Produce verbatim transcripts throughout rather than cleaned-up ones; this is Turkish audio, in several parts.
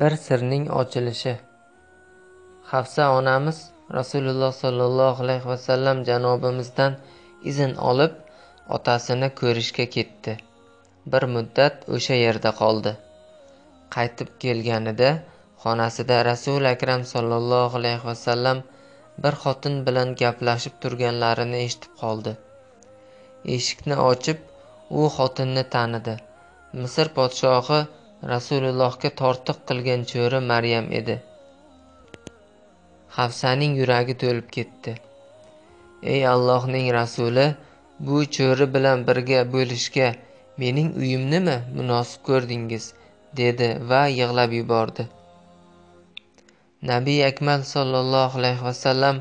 Bir sirning ochilishi. Hafsa onamiz Rasululloh sallallohu alayhi vasallam janobimizdan izn olib otasini ko'rishga ketdi. Bir muddat o'sha yerda qoldi. Qaytib kelganida xonasida Rasul akram sallallohu alayhi vasallam bir xotin bilan gaplashib turganlarini eshitib qoldi. Eshikni ochib, u xotinni tanidi. Misr podshohi Rasulullohga tortiq qilgan cho'ri Maryam edi. Hafsaning yuragi to'lib ketdi. Ey Allohning rasuli, bu cho'ri bilan birga bo'lishga mening uyimnimi munosib ko'rdingiz, dedi va yig'lab yubordi. Nabiy akmal sallallohu alayhi vasallam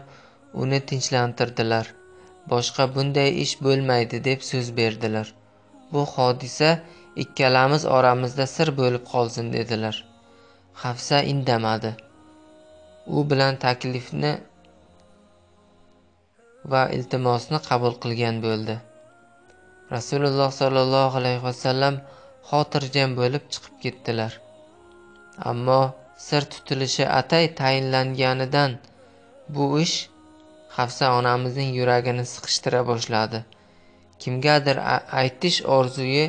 uni tinchlantirdilar. Boshqa bunday ish bo'lmaydi deb so'z berdilar. Bu hodisa ikkalamiz oramizda sir bo'lib qolsin dedilar. Hafsa indamadi. U bilan taklifni va iltimosni qabul qilgan bo'ldi. Rasululloh sallallohu alayhi vasallam xotirjam bo'lib chiqib ketdilar. Ammo sir tutilishi atay tayinlanganidan bu ish Hafsa onamizning yuragini siqishtira boshladi. Kimgadir aytish orzuyi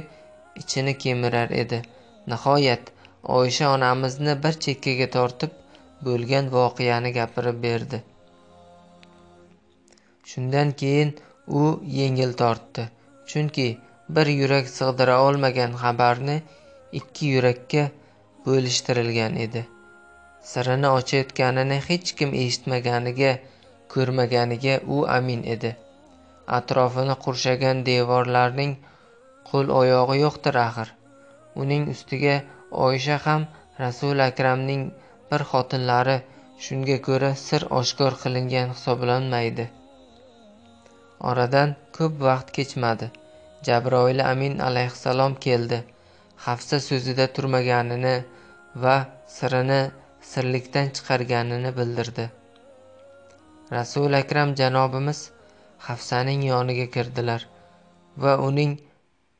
ichini kemirar edi. Nihoyat Oisha onamizni bir chekkaga tortib bo'lgan voqeani gapirib berdi. Shundan keyin u yengil tortdi, chunki bir yurak sig'dira olmagan xabarni ikki yurakka bo'lishtirilgan edi. Sirini ochayotganini hech kim eshitmaganiga, ko'rmaganiga u amin edi. Atrofini qurshagan devorlarning qo'l oyog'i yo'qdir axir. Uning ustiga Oisha ham Rasul akramning bir xotinlari, shunga ko'ra sir oshkor qilingan hisoblanmaydi. Oradan ko'p vaqt kechmadi. Jabroil amin alayhissalom keldi. Hafsa so'zida turmaganini va sirini sirlikdan chiqarganini bildirdi. Rasul akram janobimiz Hafsaning yoniga kirdilar va uning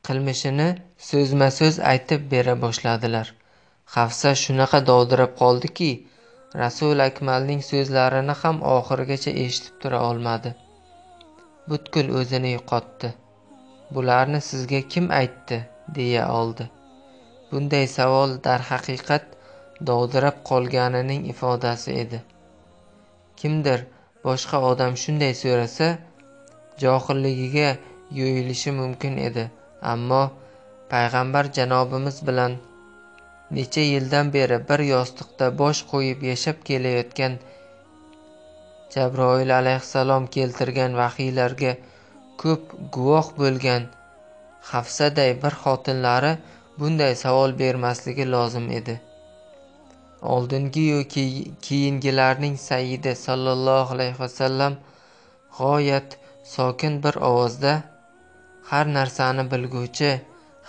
qilmishini so'zma-so'z aytib bera boshladilar. Hafsa shunaqa dovdirab qoldiki, Rasul akmalning so'zlarini ham oxirigacha eshitib tura olmadi. Butkul o'zini yo'qotdi. Bularni sizga kim aytdi, deya oldi. Bunday savol darhaqiqat dovdirab qolganining ifodasi edi. Kimdir boshqa odam shunday so'rasa, johilligiga yo'yilishi mumkin edi. Ammo payg'ambar janobimiz bilan necha yildan beri bir yostiqda bosh qo'yib yashab kelayotgan Jabroil alayhissalom keltirgan vahiylarga ko'p guvoh bo'lgan Hafsaday bir xotinlari bunday savol bermasligi lozim edi. Oldingi yoki keyingilarning sayyidi sallallohu alayhi vasallam g'oyat sokin bir ovozda, har narsani bilguvchi,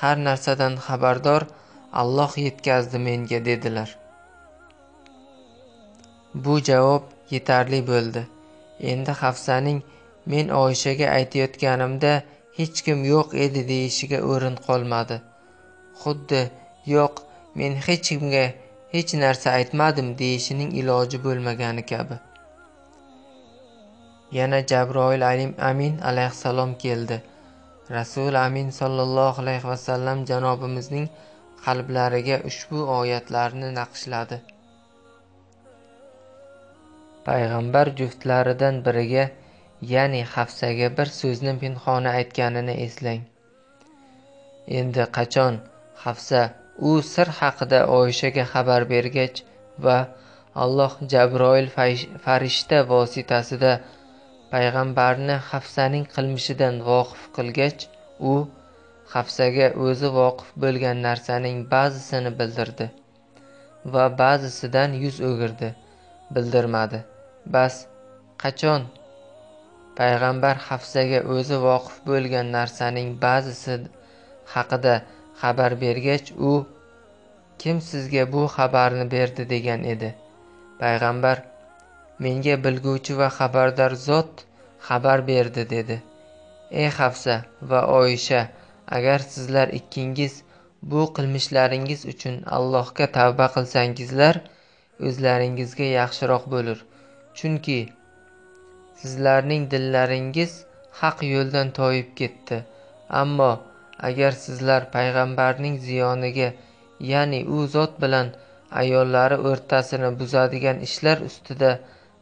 har narsadan xabardor Alloh yetkazdi menga, dedilar. Bu javob yetarli bo'ldi. Endi Hafsaning men Oishaga aytayotganimda hech kim yo'q edi deyishiga o'rin qolmadi. Xuddi yo'q, men hech kimga hech narsa aytmadim deyishining iloji bo'lmagani kabi. Yana Jabroil amin alayhissalom keldi. Rasul amin sallallohu alayhi vasallam janobimizning qalblariga ushbu oyatlarni naqshladi. Payg'ambar juftlaridan biriga, ya'ni Hafsaga bir so'zni pinxona aytganini eslang. Endi qachon Hafsa u sir haqida Oishaga xabar bergach va Alloh Jabroil farishta vositasida payg'ambarni Hafsaning qilmishidan voqif qilgach, u Hafsaga o'zi voqif bo'lgan narsaning ba'zisini bildirdi va ba'zisidan yuz o'girdi, bildirmadi. Bas, qachon payg'ambar Hafsaga o'zi voqif bo'lgan narsaning ba'zisi haqida xabar bergach, u kim sizga bu xabarni berdi degan edi. Payg'ambar menga bilguvchi va xabardor zot xabar berdi, dedi. Ey Hafsa va Oisha, agar sizlar ikkingiz bu qilmishlaringiz uchun Allohga tavba qilsangizlar, o'zlaringizga yaxshiroq bo'lur. Chunki sizlarning dillaringiz haq yo'ldan toyib ketdi. Ammo agar sizlar payg'ambarning ziyoniga, ya'ni u zot bilan ayollari o'rtasini buzadigan ishlar ustida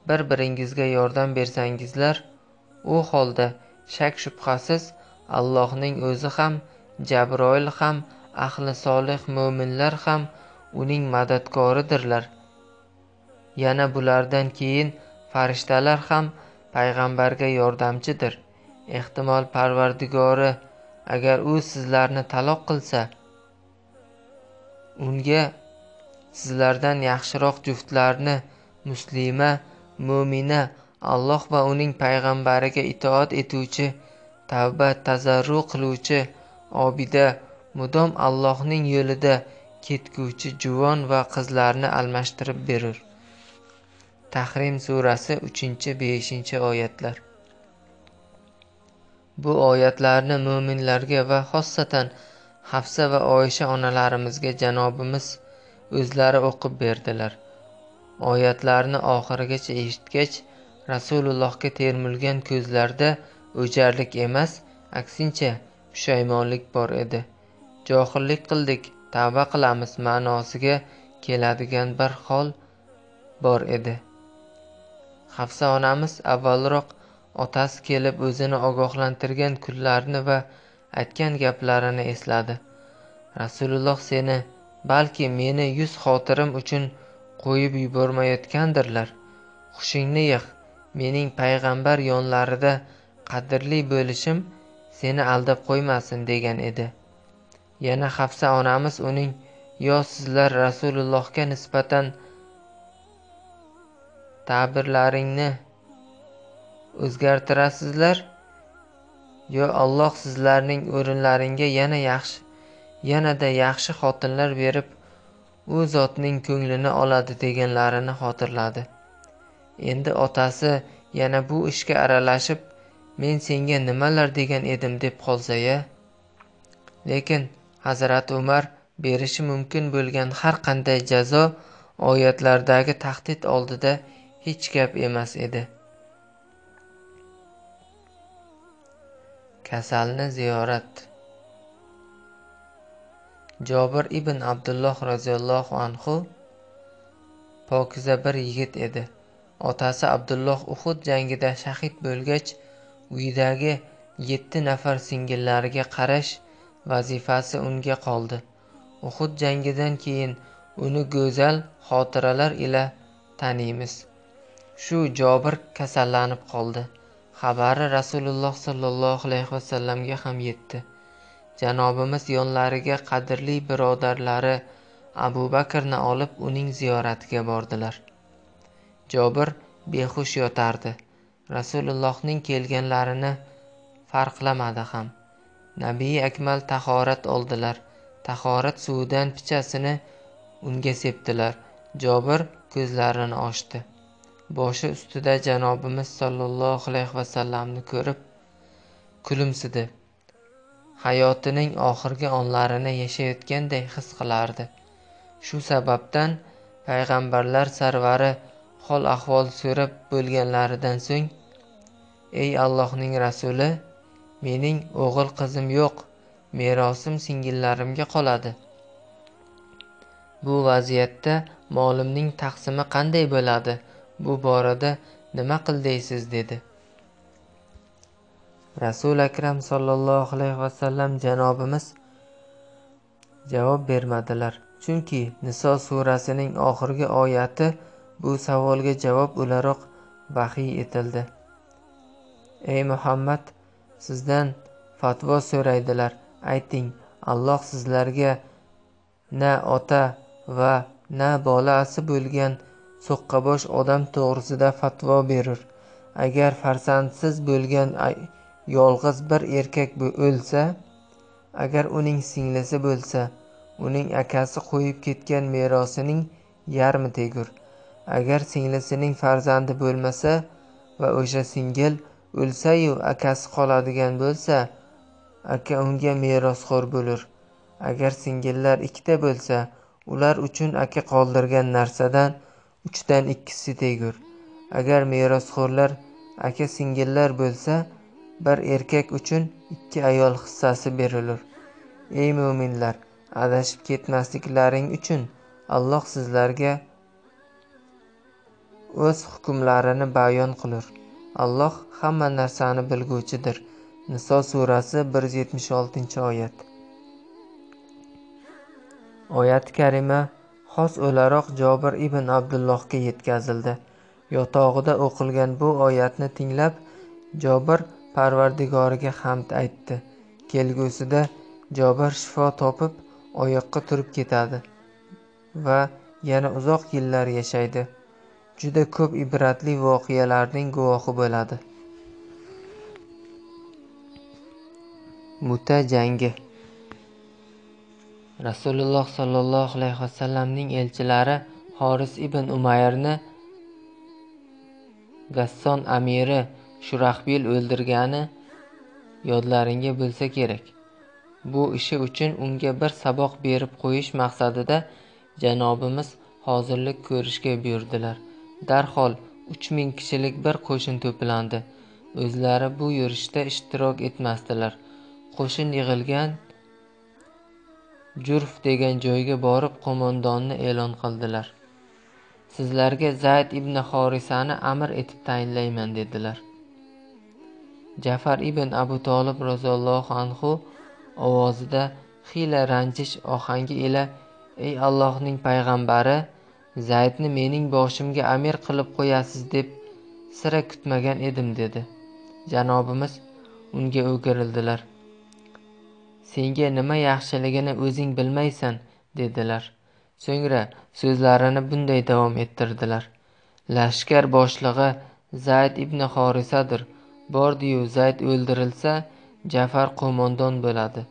bir-biringizga yordam bersangizlar, u holda shak shubhasiz Allohning o'zi ham, Jabroil ham, ahli solih mu'minlar ham uning madadkoridirlar. Yana bulardan keyin farishtalar ham payg'ambarga yordamchidir. Ehtimol Parvardigori agar u sizlarni taloq qilsa, unga sizlardan yaxshiroq juftlarni muslima, mu'mina, Alloh va uning payg'ambariga itoat etuvchi, tavba tazarru qiluvchi, obida, mudom Allohning yo'lida ketguvchi juvon va qizlarni almashtirib berur. Tahrim surasi uch-besh oyatlar. Bu oyatlarni mu'minlarga va xossatan Hafsa va Oisha onalarimizga janobimiz o'zlari o'qib berdilar. Oyatlarni oxirigacha eshitgach, Rasulullohga termilgan ko'zlarda o'jarlik emas, aksincha pushaymonlik bor edi. Johillik qildik, tavba qilamiz ma'nosiga keladigan bir hol bor edi. Hafsa onamiz avvalroq otasi kelib o'zini ogohlantirgan kunlarni va aytgan gaplarini esladi. Rasululloh seni, balki meni yuz xotirim uchun qo'yib yubormayotgandirlar. Hushingni yig', mening payg'ambar yonlarida qadrli bo'lishim seni aldab qo'ymasin degan edi. Yana Hafsa onamiz uning, yo sizlar Rasulullohga nisbatan ta'birlaringni o'zgartirasizlar, yo Alloh sizlarning o'rinlaringga yana yaxshi, yanada yaxshi xotinlar berib, u zotning ko'nglini oladi deganlarini xotirladi. Endi otasi yana bu ishga aralashib, men senga nimalar degan edim deb qolsa-ya. Lekin Hazrat Umar berishi mumkin bo'lgan har qanday jazo oyatlardagi tahdid oldida hech gap emas edi. Kasalni ziyorat. Jabir ibn Abdulloh roziyallohu anhu pokiza bir yigit edi. Otasi Abdulloh Uhud jangida shahid bo'lgach, uyidagi yetti nafar singillariga qarash vazifasi unga qoldi. Uhud jangidan keyin uni go'zal xotiralar ila taniymiz. Shu Jabir kasallanib qoldi. Xabari Rasululloh sallallohu alayhi vasallamga ham yetdi. Janobimiz yonlariga qadrli birodarlari Abu Bakrni olib uning ziyoratiga bordilar. Jabir behush yotardi. Rasulullohning kelganlarini farqlamadi ham. Nabiy akmal tahorat oldilar. Tahorat suvidan pichasini unga sepdilar. Jabir ko'zlarini ochdi. Boshi ustida janobimiz sallallohu alayhi vasallamni ko'rib kulimsidi. Hayotining oxirgi onlarini yashayotganday his qilardi. Shu sababdan payg'ambarlar sarvari hol-ahvol so'rab bo'lganlaridan so'ng, ey Allohning rasuli, mening o'g'il qizim yo'q, merosim singillarimga qoladi. Bu vaziyatda molimning taqsimi qanday bo'ladi? Bu borada nima qil deysiz dedi. Rasul akram sallallohu alayhi vasallam janobimiz javob bermadilar. Chunki Niso surasining oxirgi oyati bu savolga javob o'laroq vahiy etildi. Ey Muhammad, sizdan fatvo so'raydilar. Ayting, Alloh sizlarga na ota va na bolasi bo'lgan so'qqabosh odam to'g'risida fatvo berur. Agar farzandsiz bo'lgan yolg'iz bir erkak o'lsa, agar uning singlisi bo'lsa, uning akasi qo'yib ketgan merosining yarmi tegur. Agar singlisining farzandi bo'lmasa va o'sha singil o'lsa-yu akasi qoladigan bo'lsa, aka unga merosxo'r bo'lur. Agar singillar ikkita bo'lsa, ular uchun aka qoldirgan narsadan uchdan ikkisi tegur. Agar merosxo'rlar aka singillar bo'lsa, bir erkak uchun ikki ayol hissasi berilur. Ey mu'minlar, adashib ketmasliklaring uchun Alloh sizlarga o'z hukmlarini bayon qilur. Alloh hamma narsani bilguvchidir. Niso surasi bir yuz yetmish oltinchi oyat. Oyat karima xos o'laroq Jabir ibn Abdullohga yetkazildi. Yotog'ida o'qilgan bu oyatni tinglab Jabir Parvardigoriga hamd aytdi. Kelgusida Jabir shifo topib oyoqqa turib ketadi va yana uzoq yillar yashaydi. Juda ko'p ibratli voqealarning guvohi bo'ladi. Mu'ta jangi. Rasulullah sallallohu alayhi vasallamning elchilari Horis ibn Umayrni Gasson amiri Shurahbil o'ldirgani yodlaringa bo'lsa kerak. Bu ishi uchun unga bir saboq berib qo'yish maqsadida janobimiz hozirlik ko'rishga buyurdilar. Darhol uch ming kishilik bir qo'shin to'plandi. O'zlari bu yurishda ishtirok etmasdilar. Qo'shin yig'ilgan Jurf degan joyga borib qo'mondonni e'lon qildilar. Sizlarga Zayd ibn Harisani amir etib tayinlayman dedilar. Ja'far ibn Abu Talib roziyallohu anhu ovozida xiyla ranjish ohangi ila "Ey Allohning payg'ambari, Zaydni mening boshimga amir qilib qo'yasiz deb sira kutmagan edim" dedi. Janobimiz unga o'girildilar. "Senga nima yaxshiligini o'zing bilmaysan" dedilar. So'ngra so'zlarini bunday davom ettirdilar: "Lashkar boshlig'i Zayd ibn Harisadir. Bordi-yu Zayd o'ldirilsa, Ja'far qo'mondon bo'ladi.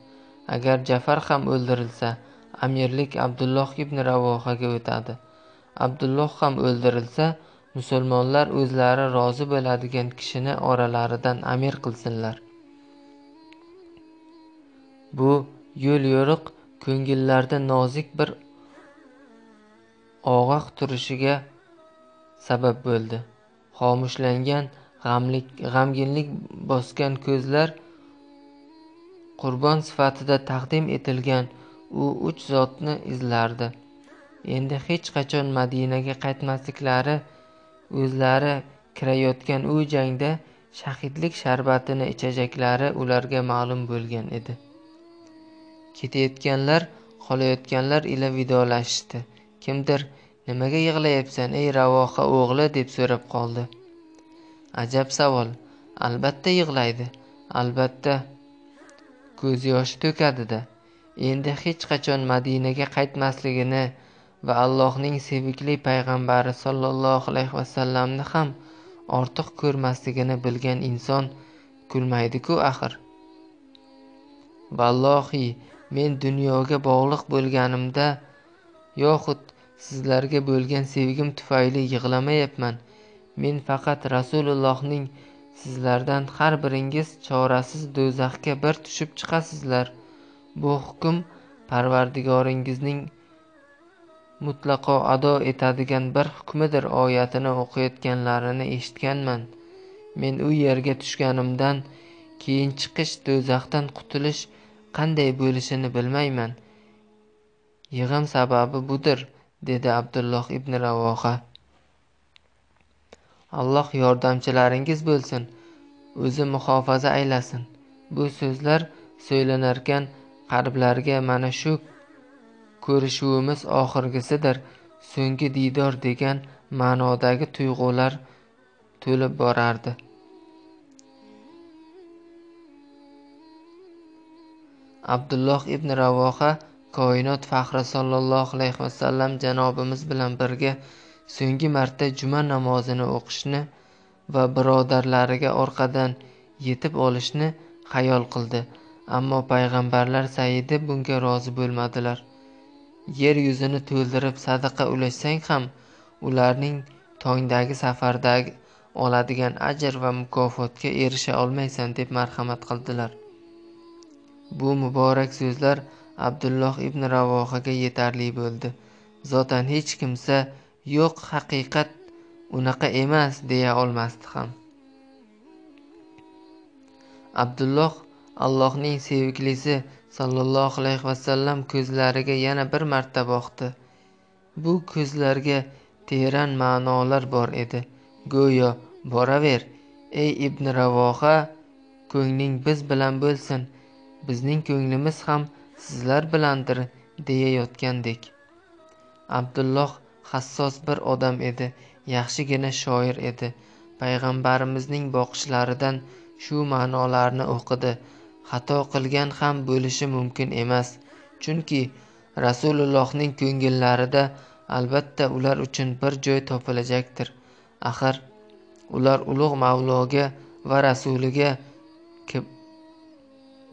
Agar Ja'far ham o'ldirilsa, amirlik Abdulloh ibn Rawohaga o'tadi. Abdulloh ham o'ldirilsa, musulmonlar o'zlari rozi bo'ladigan kishini oralaridan amir qilsinlar." Bu yo'l yo'riq ko'ngillarda nozik bir og'aq turishiga sabab bo'ldi. Xomushlangan G'amlik, g'amginlik bosgan ko'zlar qurbon sifatida taqdim etilgan u uch zotni izlardi. Endi hech qachon Madinaga qaytmasliklari, o'zlari kirayotgan u jangda shahidlik sharbatini ichajaklari ularga ma'lum bo'lgan edi. Ketayotganlar qolayotganlar ila vidolashdi. Kimdir "Nimaga yig'layapsan, ey Ravoha o'g'li?" deb so'rab qoldi. Ajab savol. Albatta yig'laydi, albatta ko'z yoshi to'kadi-da. Endi hech qachon Madinaga qaytmasligini va Allohning sevikli payg'ambari sollallohu alayhi vasallamni ham ortiq ko'rmasligini bilgan inson kulmaydi-ku axir. Vallohi, men dunyoga bog'liq bo'lganimda yoxud sizlarga bo'lgan sevgim tufayli yig'lamayapman. Men faqat Rasulullahning sizlardan har biringiz chorasiz do'zaxga bir tushib chiqasizlar. Bu hukm Parvardigoringizning mutlaqo ado etadigan bir hukmidir oyatini o'qiyotganlarini eshitganman. Men u yerga tushganimdan keyin chiqish, do'zaxdan qutulish qanday bo'lishini bilmayman. Yig'im sababi budir, dedi Abdulloh ibn Rawoha. Alloh yordamchilaringiz bo'lsin, o'zi muhofaza aylasin. Bu so'zlar so'ylanarkan qalblarga mana shu ko'rishuvimiz oxirgisidir, so'nggi diydor degan ma'nodagi tuyg'ular to'lib borardi. Abdulloh ibn Rawoha koinot faxri sallallohu alayhi vasallam janobimiz bilan birga so'nggi marta juma namozini o'qishni va birodarlariga orqadan yetib olishni xayol qildi. Ammo payg'ambarlar sayyidi bunga rozi bo'lmadilar. Yer yuzini to'ldirib sadaqa ulashsang ham ularning tongdagi safardagi oladigan ajr va mukofotga erisha olmaysan deb marhamat qildilar. Bu muborak so'zlar Abdulloh ibn Rawohaga yetarli bo'ldi. Zotan hech kimsa yo'q, haqiqat unaqa emas deya olmasdi ham. Abdulloh Allohning sevgilisi sallallohu alayhi va sallam ko'zlariga yana bir marta boqdi. Bu ko'zlarga teran ma'nolar bor edi. Go'yo, boraver, ey Ibn Rawoha, ko'ngling biz bilan bo'lsin, bizning ko'nglimiz ham sizlar bilandir deya yotgandek. Abdulloh hassos bir odam edi, yaxshigina shoir edi. Payg'ambarimizning boqishlaridan shu ma'nolarni o'qidi. Xato qilgan ham bo'lishi mumkin emas, chunki Rasulullohning ko'ngillarida albatta ular uchun bir joy topilajakdir. Axir ular ulug' Mavloga va Rasuliga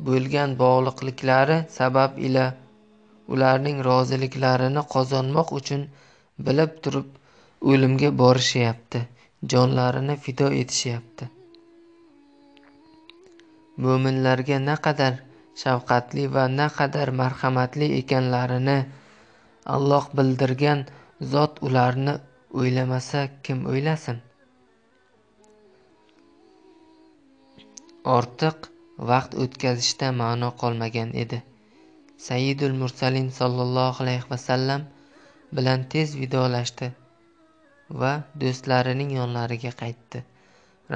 bo'lgan bog'liqliklari sabab ila ularning roziliklarini qozonmoq uchun bilib turib o'limga borishyapti, jonlarini fido etishyapti. Mo'minlarga naqadar shafqatli va naqadar marhamatli ekanlarini Alloh bildirgan zot ularni o'ylamasa kim o'ylasin? Ortiq vaqt o'tkazishda ma'no qolmagan edi. Sayyidul Mursalin sallallohu alayhi va sallam bilan tez vidolashdi va do'stlarining yonlariga qaytdi.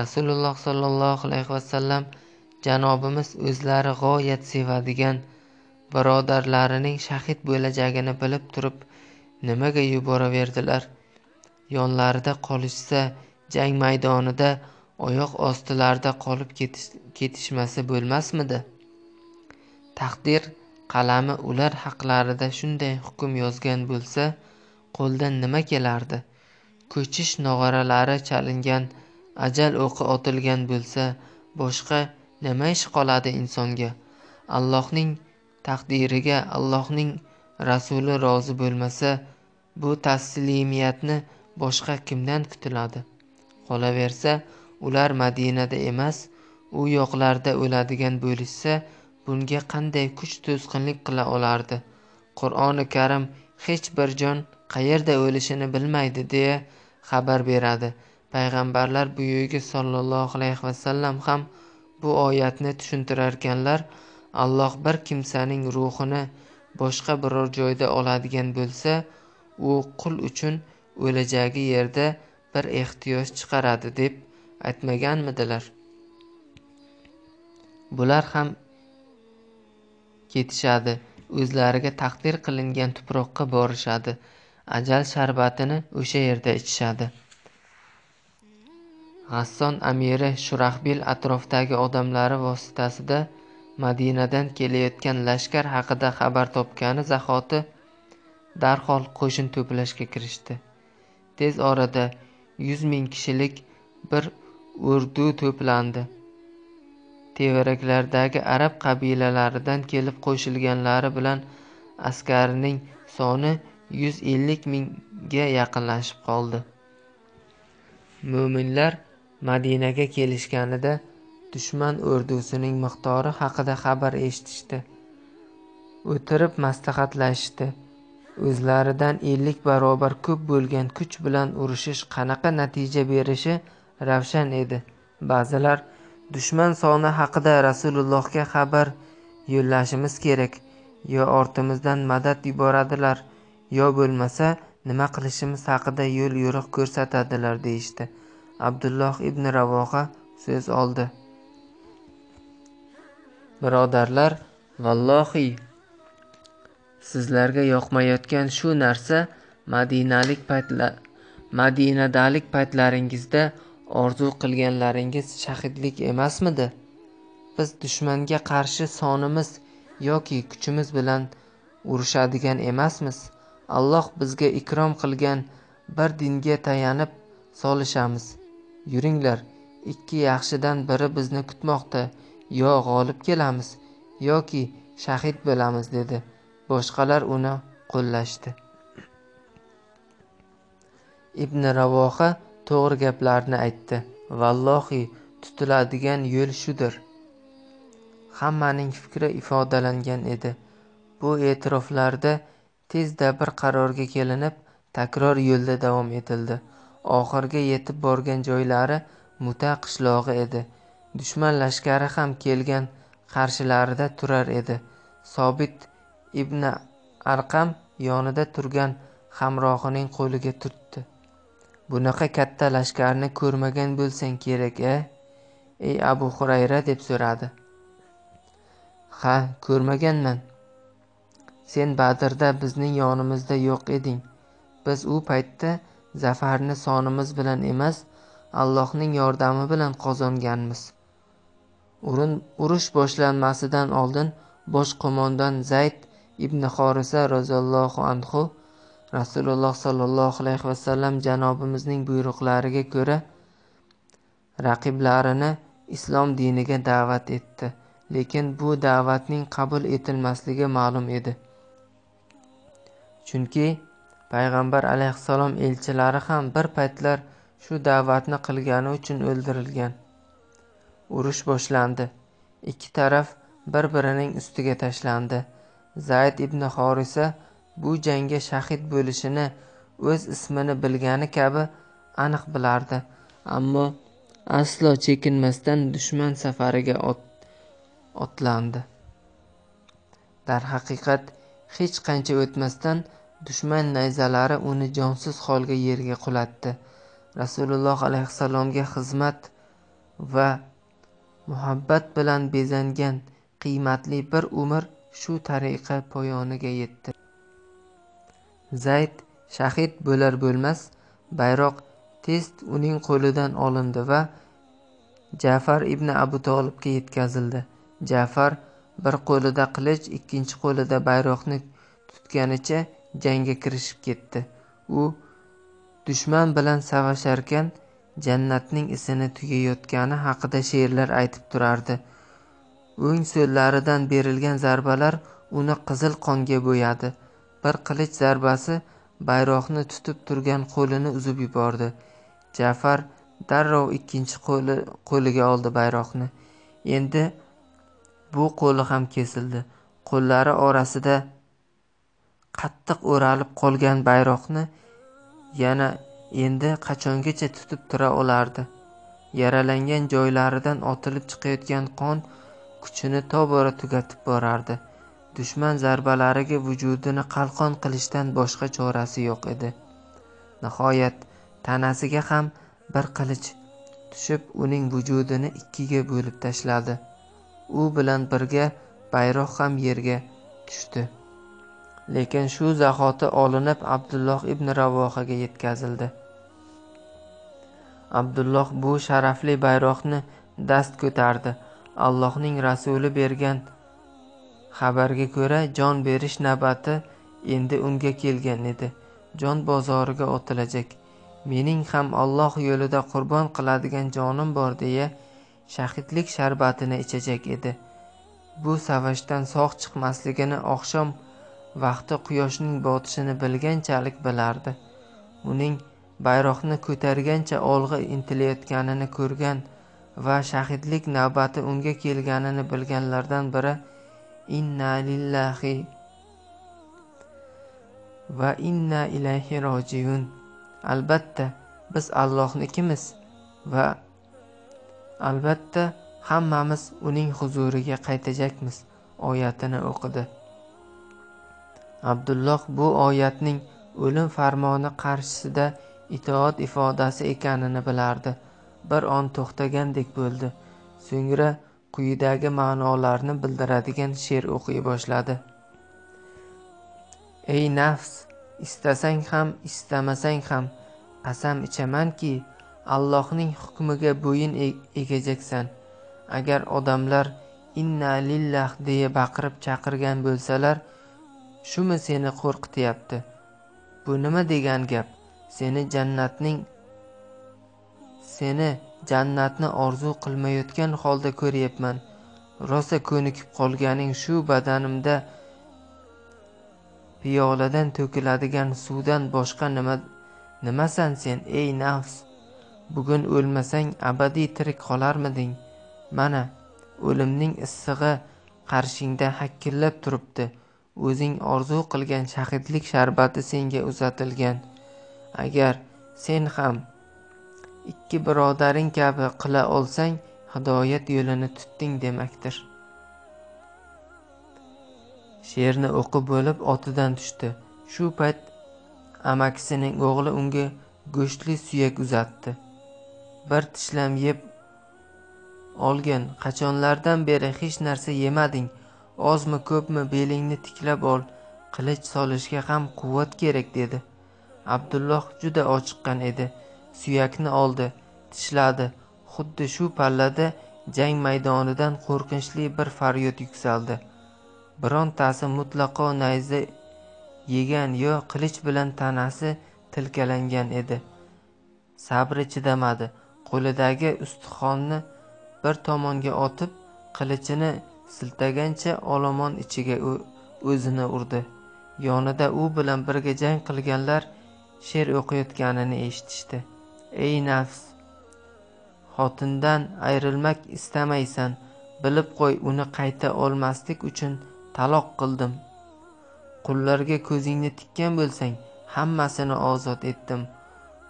Rasululloh sallallohu alayhi va sallam Janobimiz o'zlari g'oyat sevadigan birodarlarining shahid bo'lajagini bilib turib nimaga yuboraverdilar? Yonlarida qolishsa jang maydonida oyoq ostilarida qolib ketish, ketishmasi bo'lmasmidi? Taqdir qalami ular haqlarida shunday hukm yozgan bo'lsa, qo'ldan nima kelardi? Ko'chish nog'oralari chalingan, ajal o'qi otilgan bo'lsa, boshqa nima ish qoladi insonga? Allohning taqdiriga Allohning Rasuli rozi bo'lmasa, bu taslimiyatni boshqa kimdan kutiladi? Qolaversa, ular Madinada emas, u yoqlarda o'ladigan bo'lishsa, bunga qanday kuch to'sqinlik qila olardi? Qur'oni Karim hech bir jon qayerda o'lishini bilmaydi deya xabar beradi. Payg'ambarlar buyugi sallallohu alayhi va sallam ham bu oyatni tushuntirarkanlar, Alloh bir kimsaning ruhini boshqa biror joyda oladigan bo'lsa, u qul uchun o'lajagi yerda bir ehtiyoj chiqaradi deb aytmaganmidilar? Bular ham ketishadi, o'zlariga taqdir qilingan tuproqqa borishadi, ajal sharbatini o'sha yerda ichishadi. Hasson amiri Shurahbil atrofdagi odamlari vositasida Madinadan kelayotgan lashkar haqida xabar topgani zahoti darhol qo'shin to'plashga kirishdi. Tez orada yuz ming kishilik bir urdu to'plandi. Tevaraklardagi arab qabilalaridan kelib qo'shilganlari bilan askarining soni yuz ellik mingga yaqinlashib qoldi. Mo'minlar Madinaga kelishganida dushman o'rdusining miqdori haqida xabar eshitishdi. O'tirib maslahatlashdi. O'zlaridan ellik barobar ko'p bo'lgan kuch bilan urushish qanaqa natija berishi ravshan edi. Ba'zilar dushman soni haqida Rasulullohga xabar yo'llashimiz kerak, yo ortimizdan madad yuboradilar, yo bo'lmasa nima qilishimiz haqida yo'l yo'riq ko'rsatadilar deyishdi. Abdulloh ibn Rawoha so'z oldi. Birodarlar, vallohi sizlarga yoqmayotgan shu narsa Madinalik paytlar Madinadalik paytlaringizda orzu qilganlaringiz shahidlik emasmidi? Biz dushmanga qarshi sonimiz yoki kuchimiz bilan urushadigan emasmiz. Alloh bizga ikrom qilgan bir dinga tayanib solishamiz. Yuringlar, ikki yaxshidan biri bizni kutmoqda. Yo g'olib kelamiz yoki shahid bo'lamiz dedi. Boshqalar uni qo'llashdi. Ibn Rawoha to'g'ri gaplarni aytdi. Vallohi tutiladigan yo'l shudir. Hammaning fikri ifodalangan edi. Bu e'tiroflarda tezda bir qarorga kelinib, takror yo'lda davom etildi. Oxirga yetib borgan joylari Mu'ta qishlog'i edi. Dushman lashkari ham kelgan qarshilarida turar edi. Sobit ibn Arqam yonida turgan hamrohining qo'liga tutdi. Bunaqa katta lashkarni ko'rmagan bo'lsang kerak, e? Ey Abu Hurayra, deb so'radi. Ha, ko'rmaganman. Sen Badrda bizning yonimizda yo'q eding. Biz u paytda zafarni sonimiz bilan emas, Allohning yordami bilan qozonganmiz. Urun urush boshlanmasidan oldin bosh qo'mondan Zayd ibn Harisa roziyallohu anhu Rasululloh sallallohu alayhi va sallam janobimizning buyruqlariga ko'ra raqiblarini islom diniga da'vat etdi. Lekin bu da'vatning qabul etilmasligi ma'lum edi. Chunki Payg'ambar alayhissalom elchilari ham bir paytlar shu da'vatni qilgani uchun o'ldirilgan. Urush boshlandi. Ikki taraf bir-birining ustiga tashlandi. Zayd ibn Harisa bu jangga shahid bo'lishini o'z ismini bilgani kabi aniq bilardi, ammo aslo chekinmasdan dushman safariga otlandi. Darhaqiqat, hech qancha o'tmasdan dushman nayzalari uni jonsiz holga yerga qulatdi. Rasululloh alayhissalomga xizmat va muhabbat bilan bezangan qiymatli bir umr shu tariqa poyoniga yetdi. Zayd shahid bo'lar bo'lmas bayroq tez uning qo'lidan olindi va Ja'far ibn Abu Talibga yetkazildi. Ja'far bir qo'lida qilich, ikkinchi qo'lida bayroqni tutganicha jangga kirishib ketdi. U dushman bilan savasharkan jannatning isini tuyayotgani haqida she'rlar aytib turardi. O'ng so'llaridan berilgan zarbalar uni qizil qonga bo'yadi. Bir qilich zarbasi bayroqni tutib turgan qo'lini uzib yubordi. Ja'far darrov ikkinchi qo'li qo'liga oldi bayroqni. Endi bu qo'li ham kesildi. Qo'llari orasida qattiq o'ralib qolgan bayroqni yana endi qachongacha tutib tura olardi. Yaralangan joylaridan otilib chiqayotgan qon kuchini tobora tugatib borardi. Dushman zarbalariga vujudini qalqon qilishdan boshqa chorasi yo'q edi. Nihoyat tanasiga ham bir qilich tushib, uning vujudini ikkiga bo'lib tashladi. U bilan birga bayroq ham yerga tushdi. Lekin shu zahoti olinib Abdulloh ibn Rawohaga yetkazildi. Abdulloh bu sharafli bayroqni dast ko'tardi. Allohning rasuli bergan xabarga ko'ra jon berish navbati endi unga kelgan edi. Jon bozoriga otilajak. Mening ham Alloh yo'lida qurbon qiladigan jonim bor, deya shahidlik sharbatini ichajak edi. Bu savashdan sog' chiqmasligini oqshom vaqti quyoshning botishini bilganchalik bilardi. Uning bayroqni ko'targancha olg'a intilayotganini ko'rgan va shahidlik navbati unga kelganini bilganlardan biri "Inna lillahi va inna ilayhi rojiun", albatta biz Allohnikimiz va albatta hammamiz uning huzuriga qaytajakmiz oyatini o'qidi. Abdulloh bu oyatning o'lim farmoni qarshisida itoat ifodasi ekanini bilardi. Bir on to'xtagandek bo'ldi. So'ngra quyidagi ma'nolarni bildiradigan she'r o'qiy boshladi. Ey nafs, istasang ham, istamasang ham, qasam ichamanki, Allohning hukmiga bo'yin egajaksan. Agar odamlar inna lillah deya baqirib chaqirgan bo'lsalar, shumi seni qo'rqityapti? Bu nima degan gap? Seni jannatning seni jannatni orzu qilmayotgan holda ko'ryapman. Rosa ko'nikib qolganing shu badanimda piyoladan to'kiladigan suvdan boshqa nima nimasan sen, ey nafs? Bugun o'lmasang abadiy tirik qolarmiding? Mana, o'limning issig'i qarshingda hakkillab turibdi. o'zing orzu qilgan shahidlik sharbati senga uzatilgan. Agar sen ham ikki birodaring kabi qila olsang, hidoyat yo'lini tutding demakdir. She'rni o'qib bo'lib otidan tushdi. Shu payt amakisining o'g'li unga go'shtli suyak uzatdi. Bir tishlam yeb olgan, qachonlardan beri hech narsa yemading? Ozmi ko'pmi belingni tiklab ol, qilich solishga ham quvvat kerak dedi. Abdulloh juda ochiqqan edi. Suyakni oldi, tishladi. Xuddi shu pallada jang maydonidan qo'rqinchli bir faryod yuksaldi. Birontasi mutlaqo nayza yegan yo qilich bilan tanasi tilkalangan edi. Sabri chidamadi. Qo'lidagi ustixonni bir tomonga otib, qilichini siltagancha olomon ichiga o'zini urdi. Yonida u bilan birga jang qilganlar she'r o'qiyotganini eshitishdi. Ey nafs, xotindan ayrilmak istamaysan, bilib qo'y, uni qayta olmaslik uchun taloq qildim. Qullarga ko'zingni tikkan bo'lsang, hammasini ozod etdim.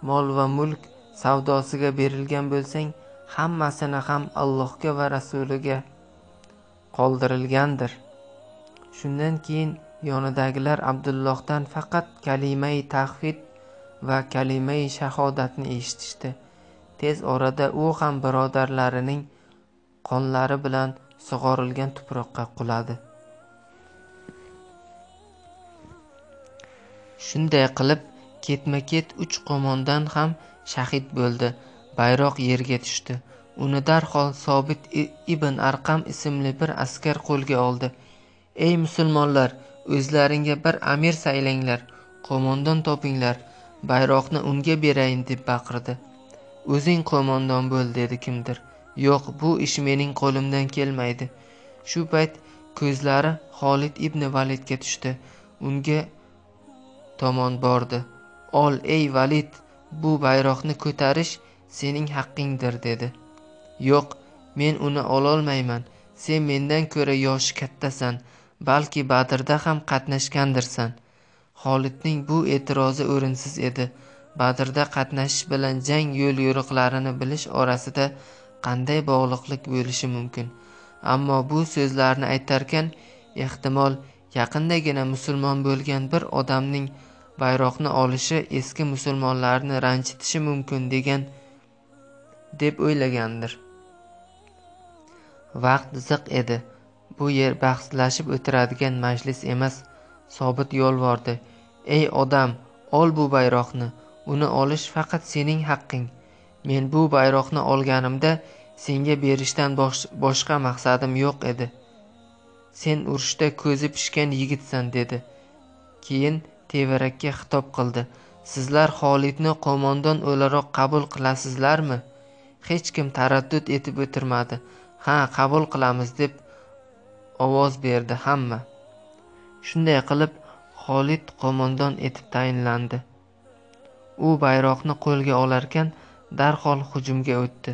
Mol va mulk savdosiga berilgan bo'lsang, hammasini ham Allohga va rasuliga qoldirilgandir. Shundan keyin yonidagilar Abdullohdan faqat kalimai tavhid va kalimai shahodatni eshitishdi. Tez orada u ham birodarlarining qonlari bilan sug'orilgan tuproqqa quladi. Shunday qilib ketma-ket uch qo'mondan ham shahid bo'ldi. Bayroq yerga tushdi. Uni darhol Sobit ibn Arqam ismli bir askar qo'lga oldi. Ey musulmonlar, o'zlaringga bir amir saylanglar, qo'mondon topinglar, bayroqni unga berayin deb baqirdi. O'zing qo'mondon bo'l dedi kimdir. Yo'q, bu ish mening qo'limdan kelmaydi. Shu payt ko'zlari Khalid ibn Validga tushdi. Unga tomon bordi. Ol ey Valid, bu bayroqni ko'tarish sening haqqingdir dedi. Yo'q, men uni ololmayman. Sen mendan ko'ra yoshi kattasan, balki Badrda ham qatnashgandirsan. Xolidning bu e'tirozi o'rinsiz edi. Badrda qatnashish bilan jang yo'l yo'riqlarini bilish orasida qanday bog'liqlik bo'lishi mumkin? Ammo bu so'zlarni aytarkan, ehtimol yaqindagina musulmon bo'lgan bir odamning bayroqni olishi eski musulmonlarni ranjitishi mumkin degan deb o'ylagandir. Vaqt ziq edi. Bu yer bahslashib o'tiradigan majlis emas. Sobit yolvordi. Ey odam, ol bu bayroqni. Uni olish faqat sening haqqing. Men bu bayroqni olganimda senga berishdan bosh, boshqa maqsadim yo'q edi. Sen urushda ko'zi pishgan yigitsan dedi. Keyin tevarakka xitob qildi. Sizlar Xolidni qo'mondon o'laroq qabul qilasizlarmi? Hech kim taraddud etib o'tirmadi. Ha, qabul qilamiz deb ovoz berdi hamma. Shunday qilib Khalid qo'mondon etib tayinlandi. U bayroqni qo'lga olarkan darhol hujumga o'tdi.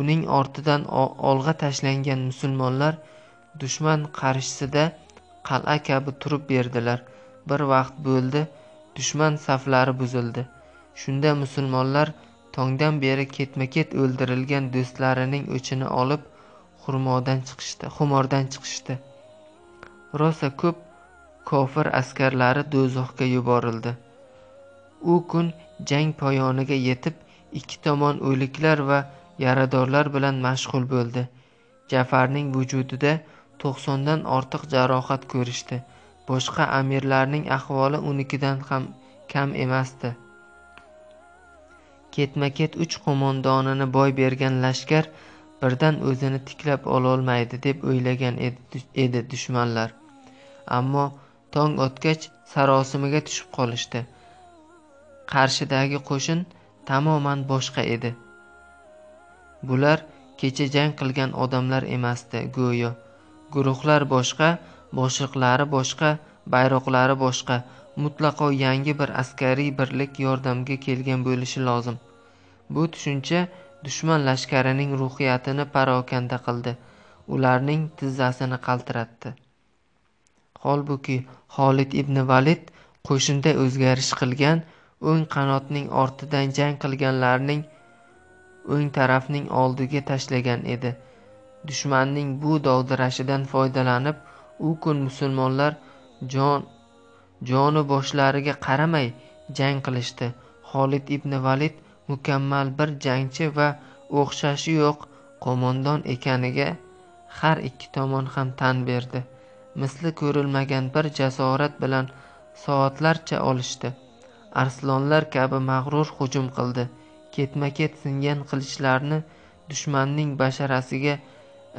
Uning ortidan olg'a tashlangan musulmonlar dushman qarshisida qal'a kabi turib berdilar. Bir vaqt bo'ldi, dushman saflari buzildi. Shunda musulmonlar tongdan beri ketma-ket o'ldirilgan do'stlarining o'chini olib xurmodan chiqishdi, xumordan chiqishdi. Rosa ko'p kofir askarlari do'zaxga yuborildi. U kun jang poyoniga yetib, ikki tomon o'liklar va yaradorlar bilan mashg'ul bo'ldi. Ja'farning vujudida to'qsondan ortiq jarohat ko'rishdi. Boshqa amirlarning ahvoli unikidan ham kam emasdi. Ketma-ket uch qo'mondonini boy bergan lashkar birdan o'zini tiklab ololmaydi deb o'ylagan edi, edi dushmanlar. Ammo tong otgach sarosimaga tushib qolishdi. Qarshidagi qo'shin tamoman boshqa edi. Bular kecha jang qilgan odamlar emasdi, go'yo. Guruhlar boshqa, boshliqlari boshqa, bayroqlari boshqa. Mutlaqo yangi bir askariy birlik yordamga kelgan bo'lishi lozim. Bu tushuncha dushman lashkarining ruhiyatini parokanda qildi. Ularning tizzasini qaltiratdi. Holbuki Khalid ibn Valid qo'shinda o'zgarish qilgan, o'ng qanotning ortidan jang qilganlarning o'ng tarafning oldiga tashlagan edi. Dushmanning bu dovdirashidan foydalanib, u kun musulmonlar jon jonu boshlariga qaramay jang qilishdi. Khalid ibn Valid mukammal bir jangchi va o'xshashi yo'q qo'mondon ekaniga har ikki tomon ham tan berdi. Misli ko'rilmagan bir jasorat bilan soatlarcha olishdi. Arslonlar kabi mag'rur hujum qildi. Ketma-ket singan qilichlarni dushmanning basharasiga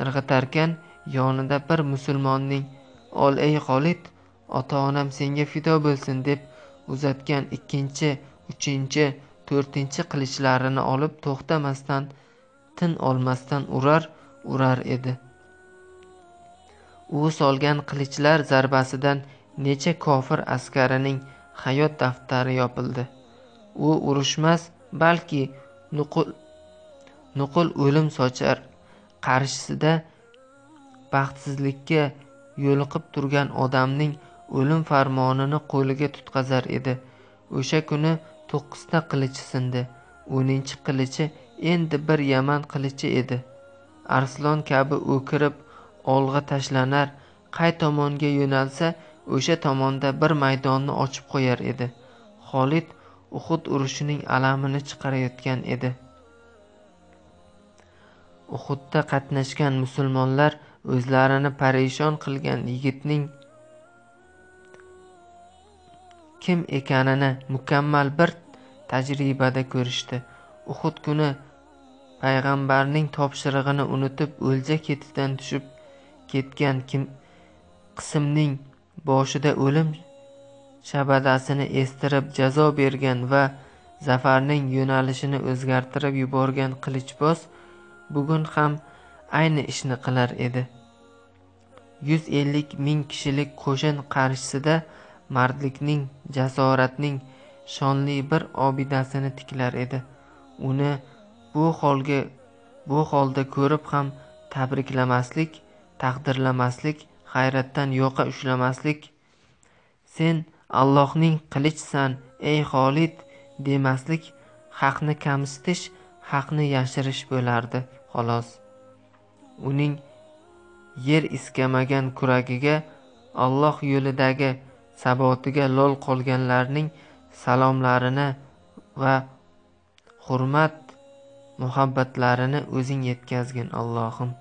irg'itarkan, yonida bir musulmonning "Ol-ey Khalid, ota-onam senga fido bo'lsin" deb uzatgan ikkinchi, uchinchi, to'rtinchi qilichlarini olib to'xtamasdan, tin olmasdan urar, urar edi. U solgan qilichlar zarbasidan necha kofir askarining hayot daftari yopildi. U urushmas, balki nuqul nuqul o'lim sochar. Qarshisida baxtsizlikka yo'liqib turgan odamning o'lim farmonini qo'liga tutqazar edi. O'sha kuni to'qqizta qilichi sindi. O'ninchi qilichi endi bir yaman qilichi edi. Arslon kabi o'kirib olg'a tashlanar, qay tomonga yo'nalsa o'sha tomonda bir maydonni ochib qo'yar edi. Khalid Uhud urushining alamini chiqarayotgan edi. Uhudda qatnashgan musulmonlar o'zlarini parishon qilgan yigitning kim ekanini mukammal bir tajribada ko'rishdi. Uhud kuni payg'ambarning topshirig'ini unutib, o'lja ketidan tushib ketgan kim qismning boshida o'lim shabadasini estirib jazo bergan va zafarning yo'nalishini o'zgartirib yuborgan qilichboz bugun ham ayni ishni qilar edi. yuz ellik ming kishilik qo'shin qarshisida mardlikning, jasoratning shonli bir obidasini tiklar edi. Uni bu holga bu holda ko'rib ham tabriklamaslik, taqdirlamaslik, hayratdan yoqa ushlamaslik, "Sen Allohning qilichsan, ey Khalid" demaslik, haqni kamsitish, haqni yashirish bo'lardi, xolos. Uning yer iskamagan kuragiga, Alloh yo'lidagi sabotiga lol qolganlarning salomlarini va hurmat muhabbatlarini o'zing yetkazgin, Allohim.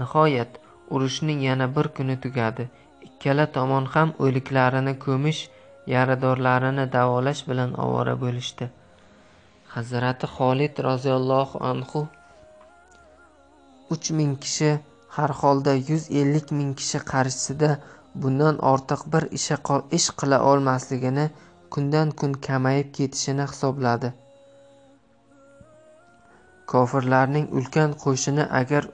Nihoyat urushning yana bir kuni tugadi. Ikkala tomon ham o'liklarini ko'mish, yaradorlarini davolash bilan ovora bo'lishdi. Hazrati Khalid roziyallohu anhu uch ming kishi, har holda yuz ellik ming kishi qarshisida bundan ortiq bir ish qila olmasligini, kundan kun kamayib ketishini hisobladi. Kofirlarning ulkan qo'shini agar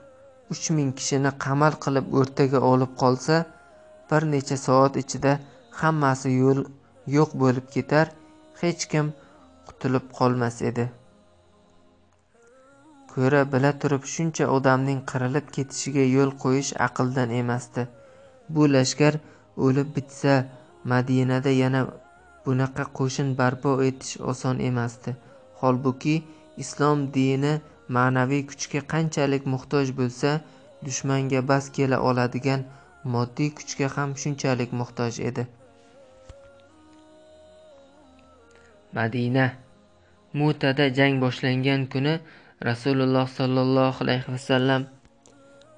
uch ming kishini qamal qilib o'rtaga olib qolsa, bir necha soat ichida hammasi yo'l yo'q bo'lib ketar, hech kim qutulib qolmas edi. Ko'ra bila turib shuncha odamning qirilib ketishiga yo'l qo'yish aqldan emasdi. Bu lashkar o'lib bitsa, Madinada yana bunaqa qo'shin barpo etish oson emasdi. Holbuki islom dini ma'naviy kuchga qanchalik muhtoj bo'lsa, dushmanga bas kela oladigan moddiy kuchga ham shunchalik muhtoj edi. Madina. Mu'tada jang boshlangan kuni Rasulullah sallallohu alayhi vasallam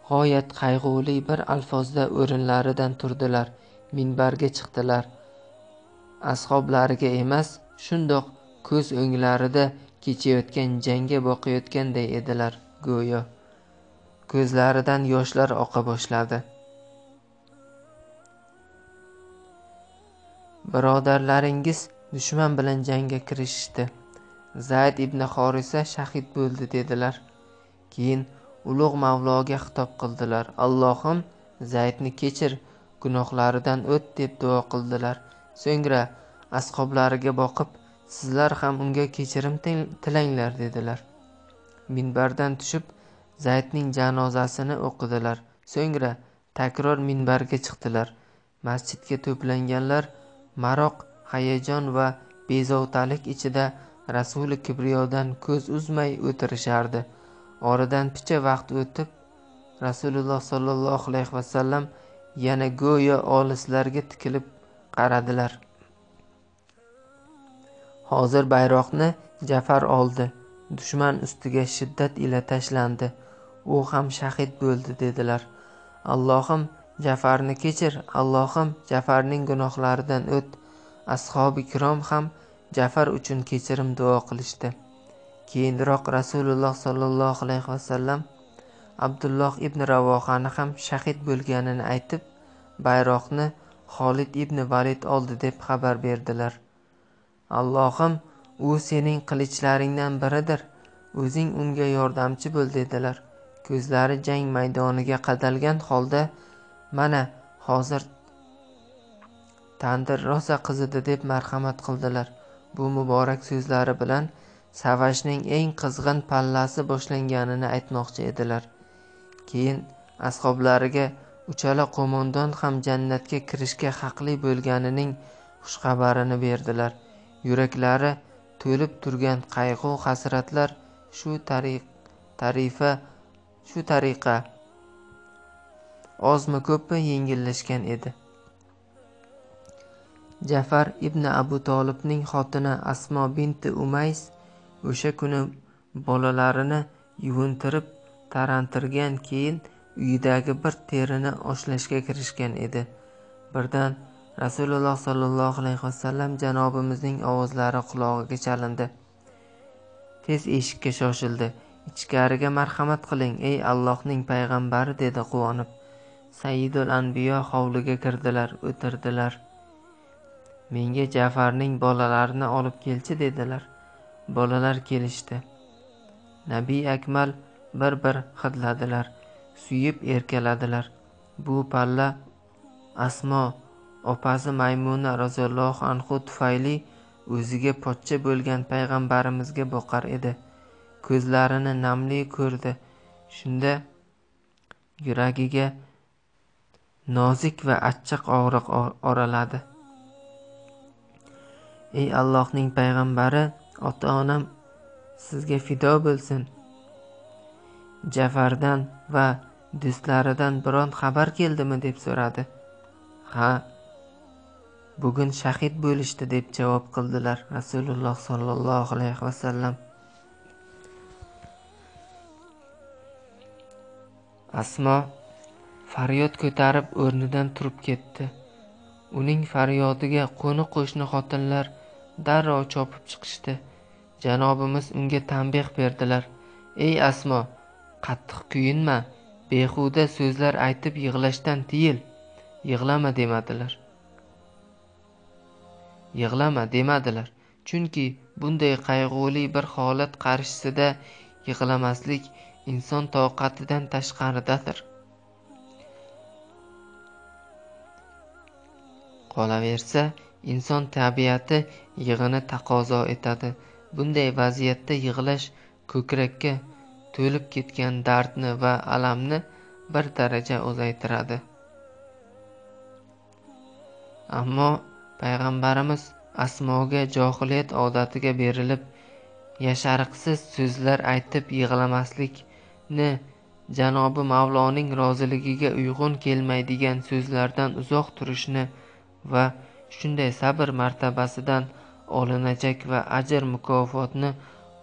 g'oyat qayg'uli bir alfozda o'rinlaridan turdilar, minbarga chiqdilar. Ashoblariga emas, shundoq ko'z o'nglarida kechayotgan jangga boqayotganday edilar go'yo. Ko'zlaridan yoshlar oqa boshladi. "Birodarlaringiz dushman bilan jangga kirishdi. Zayd ibn Harisa shahid bo'ldi" dedilar. Keyin ulug' Mavloga xitob qildilar. "Allohim, Zaydni kechir, gunohlaridan o't" deb duo qildilar. So'ngra ashoblariga boqib, "Sizlar ham unga kechirim tilanglar" dedilar. Minbardan tushib Zaydning janozasini o'qidilar. So'ngra takror minbarga chiqdilar. Masjidga to'planganlar maroq, hayajon va bezovtalik ichida Rasuli Kibriyodan ko'z uzmay o'tirishardi. Oradan picha vaqt o'tib Rasululloh sallallohu alayhi vasallam yana go'yo olislarga tikilib qaradilar. Hozir bayroqni Ja'far oldi. Dushman ustiga shiddat ila tashlandi. U ham shahid bo'ldi dedilar. Allohim Ja'farni kechir, Allohim Ja'farning gunohlaridan o't. Ashabi kiram ham Ja'far uchun kechirim duo qilishdi. Keyinroq Rasululloh sallallohu alayhi vasallam Abdulloh ibn Rawohani ham shahid bo'lganini aytib, bayroqni Khalid ibn Valid oldi deb xabar berdilar. Allohim, u sening qilichlaringdan biridir. O'zing unga yordamchi bo'l dedilar. Ko'zlari jang maydoniga qadalgan holda, mana hozir tandir rosa qizidi deb marhamat qildilar. Bu muborak so'zlari bilan savashning eng qizg'in pallasi boshlanganini aytmoqchi edilar. Keyin ashablariga uchala qo'mondon ham jannatga kirishga haqli bo'lganining xushxabarini berdilar. Yuraklari to'lib turgan qayg'u hasratlar shu tariq tarifa shu tariqa ozmi ko'pmi yengillashgan edi. Ja'far ibn Abu Talibning xotini Asmo binti Umays o'sha kuni bolalarini yuvintirib tarantirgan, keyin uyidagi bir terini oshlashga kirishgan edi. Birdan Rasululloh sallallohu alayhi vasallam janobimizning ovozlari qulog'iga chalindi. Tez eshikka shoshildi. Ichkariga marhamat qiling, ey Allohning payg'ambari, dedi quvonib. Sayyidul Anbiyo hovliga kirdilar, o'tirdilar. Menga Ja'farning bolalarini olib kelchi dedilar. Bolalar kelishdi. Nabiy Akmal bir-bir hidladilar, suyib erkaladilar. Bu palla Asmo opasi Maymuna roziyallohu anhu tufayli o'ziga pochcha bo'lgan payg'ambarimizga boqar edi. Ko'zlarini namli ko'rdi. Shunda yuragiga nozik va achchiq og'riq oraladi. Ey Allohning payg'ambari, ota-onam sizga fido bo'lsin. Ja'fardan va do'stlaridan biron xabar keldimi deb so'radi. Ha, bugun shahid bo'lishdi deb javob qildilar Rasululloh sallallohu alayhi vasallam. Asmo faryod ko'tarib o'rnidan turib ketdi. Uning faryodiga qo'ni-qo'shni xotinlar darrov chopib chiqishdi. Janobimiz unga tanbeh berdilar. Ey Asmo, qattiq kuyinma, behuda so'zlar aytib yig'lashdan tiyil. Yig'lama demadilar. Yig'lama demadilar, chunki bunday qayg'uli bir holat qarshisida yig'lamaslik inson toqatidan tashqaridadir. Qolaversa, inson tabiati yig'ini taqozo etadi. Bunday vaziyatda yig'lash ko'krakka to'lib ketgan dardni va alamni bir daraja uzaytiradi. Ammo payg'ambarimiz Asmoga johiliyat odatiga berilib, yashariqsiz so'zlar aytib yig'lamaslikni, janobi Mavloning roziligiga uyg'un kelmaydigan so'zlardan uzoq turishni va shunday sabr martabasidan olinajak va ajr mukofotni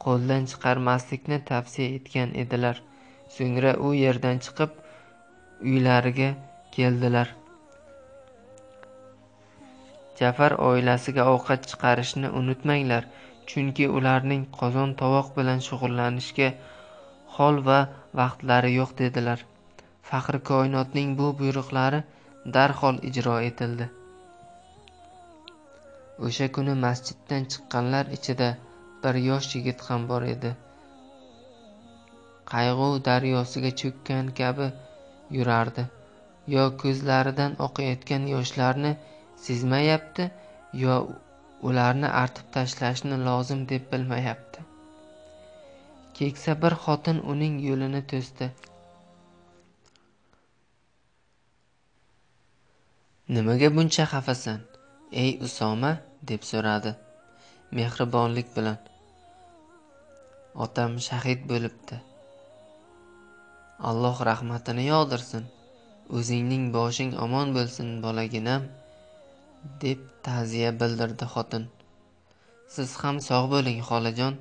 qo'ldan chiqarmaslikni tavsiya etgan edilar. So'ngra u yerdan chiqib uylariga keldilar. Ja'far oilasiga ovqat chiqarishni unutmanglar, chunki ularning qozon tovoq bilan shug'ullanishga hol va vaqtlari yo'q dedilar. Faxr koinotning bu buyruqlari darhol ijro etildi. O'sha kuni masjiddan chiqqanlar ichida bir yosh yigit ham bor edi. Qayg'u daryosiga cho'kkan kabi yurardi. Yo ko'zlaridan oqayotgan yoshlarni sezmayapti, yo ularni artib tashlashni lozim deb bilmayapti. Keksa bir xotin uning yo'lini to'sdi. Nimaga buncha xafasan, ey Usoma? Deb so'radi mehribonlik bilan. Otam shahid bo'libdi. Alloh rahmatini yog'dirsin. O'zingning boshing omon bo'lsin, bolaginam, deb ta'ziya bildirdi xotin. Siz ham sog' bo'ling, xolajon.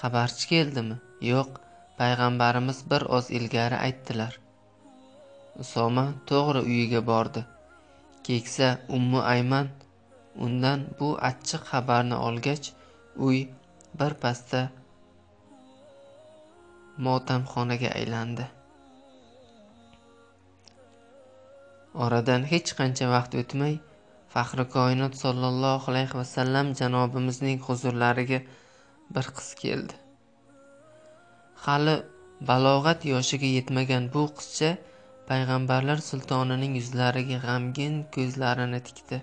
Xabarchi keldimi? Yo'q, payg'ambarimiz bir oz ilgari aytdilar. Usoma to'g'ri uyiga bordi. Keksa Ummu Ayman undan bu achchiq xabarni olgach, uy bir pasda motamxonaga aylandi. Oradan hech qancha vaqt o'tmay, Faxri koinot sallallohu alayhi va sallam janobimizning huzurlariga bir qiz keldi. Hali balog'at yoshiga yetmagan bu qizcha payg'ambarlar sultonining yuzlariga g'amgin ko'zlarini tikdi.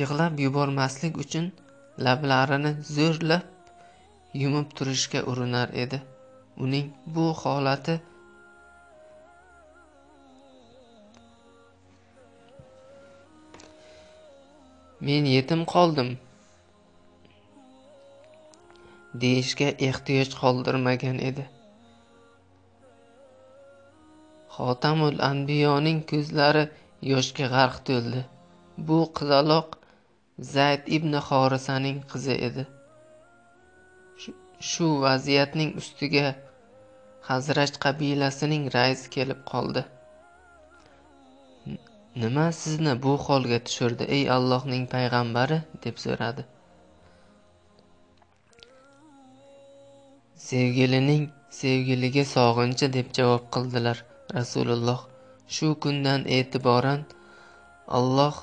Yig'lab yubormaslik uchun lablarini zo'rlab yumib turishga urinar edi. Uning bu holati "Men yetim qoldim" deyishga ehtiyoj qoldirmagan edi. Xotamul anbiyoning ko'zlari yoshga g'arq to'ldi. Bu qizaloq Zayd ibn Harisaning qizi edi. Shu vaziyatning ustiga Hazrat qabilasining raisi kelib qoldi. Nima sizni bu holga tushirdi, ey Allohning payg'ambari? Deb so'radi. Sevgilining sevgiliga sog'inchi, deb javob qildilar Rasululloh. Shu kundan e'tiboran Alloh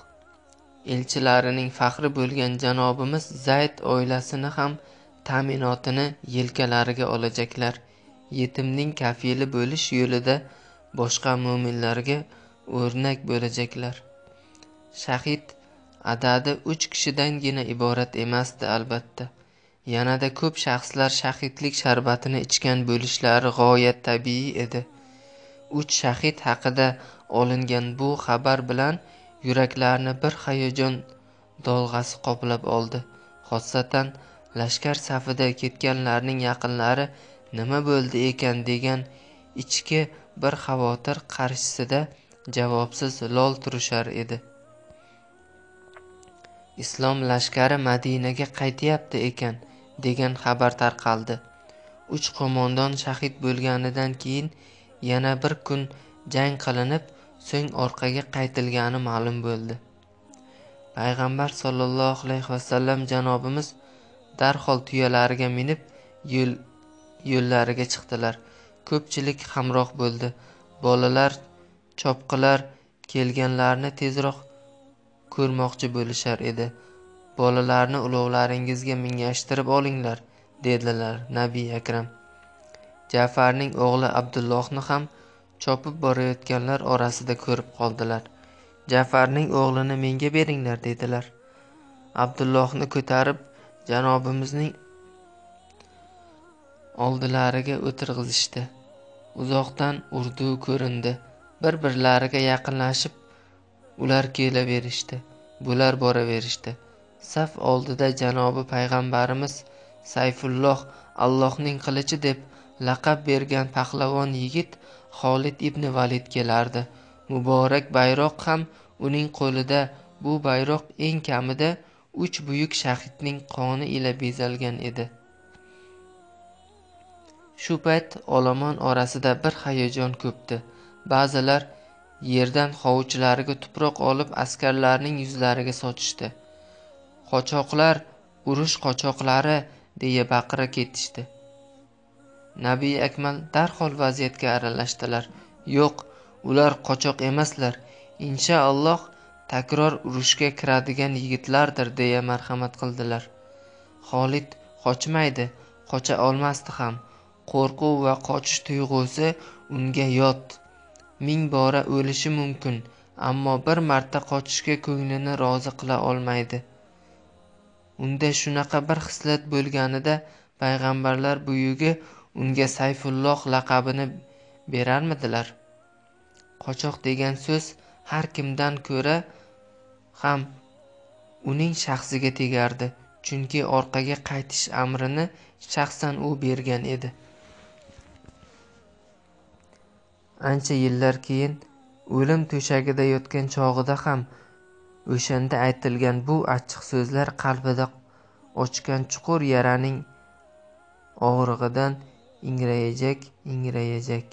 elchilarining faxri bo'lgan janobimiz Zayd oilasini ham ta'minotini yelkalariga olajaklar. Yetimning kafili bo'lish yo'lida boshqa mu'minlarga o'rnak bo'lajaklar. Shahid adadi uch kishidangina iborat emasdi albatta. Yanada ko'p shaxslar shahidlik sharbatini ichgan bo'lishlari g'oyat tabiiy edi. Uch shahid haqida olingan bu xabar bilan yuraklarni bir hayajon dolg'asi qoplab oldi. Xossatan lashkar safida ketganlarning yaqinlari nima bo'ldi ekan degan ichki bir xavotir qarshisida javobsiz lol turishar edi. Islom lashkari Madinaga qaytyapti ekan degan xabar tarqaldi. Uch qo'mondon shahid bo'lganidan keyin yana bir kun jang qilinib, so'ng orqaga qaytilgani ma'lum bo'ldi. Payg'ambar sollallohu alayhi va sallam janobimiz darhol tuyalariga minib yo'l yo'llariga chiqdilar. Ko'pchilik hamroh bo'ldi. Bolalar, chopqilar kelganlarni tezroq ko'rmoqchi bo'lishar edi. Bolalarni ulovlaringizga mingashtirib olinglar, dedilar Nabiy akram. Ja'farning o'g'li Abdullohni ham chopib borayotganlar orasida ko'rib qoldilar. Ja'farning o'g'lini menga beringlar, dedilar. Abdullohni ko'tarib janobimizning oldilariga o'tirg'izishdi. Uzoqdan urdu ko'rindi. Bir-birlariga yaqinlashib ular kelaverishdi. Bular boraverishdi. Saf oldida janobi payg'ambarimiz Sayfulloh, Allohning qilichi deb laqab bergan pahlavon yigit Khalid ibn Valid kelardi. Muborak bayroq ham uning qo'lida. Bu bayroq eng kamida uch buyuk shahidning qoni ila bezalgan edi. Shu payt olomon orasida bir hayajon ko'pdi. Ba'zilar yerdan hovuchlariga tuproq olib askarlarning yuzlariga sochishdi. Qochoqlar, urush qochoqlari, deya baqira ketishdi. Nabiy akmal darhol vaziyatga aralashdilar. Yo'q, ular qochoq emaslar. Inshaalloh takror urushga kiradigan yigitlardir, deya marhamat qildilar. Xolid qochmaydi, qocha olmasdi ham. Qo'rquv va qochish tuyg'usi unga yot. Ming bora o'lishi mumkin, ammo bir marta qochishga ko'nglini rozi qila olmaydi. Unda shunaqa bir xislat bo'lganida payg'ambarlar buyugi unga Sayfulloh laqabini berarmidilar? Qochoq degan so'z har kimdan ko'ra ham uning shaxsiga tegardi, chunki orqaga qaytish amrini shaxsan u bergan edi. Ancha yillar keyin o'lim to'shagida yotgan chog'ida ham o'shanda aytilgan bu achchiq so'zlar qalbida ochgan chuqur yaraning og'rig'idan ingrayajak ingrayajak.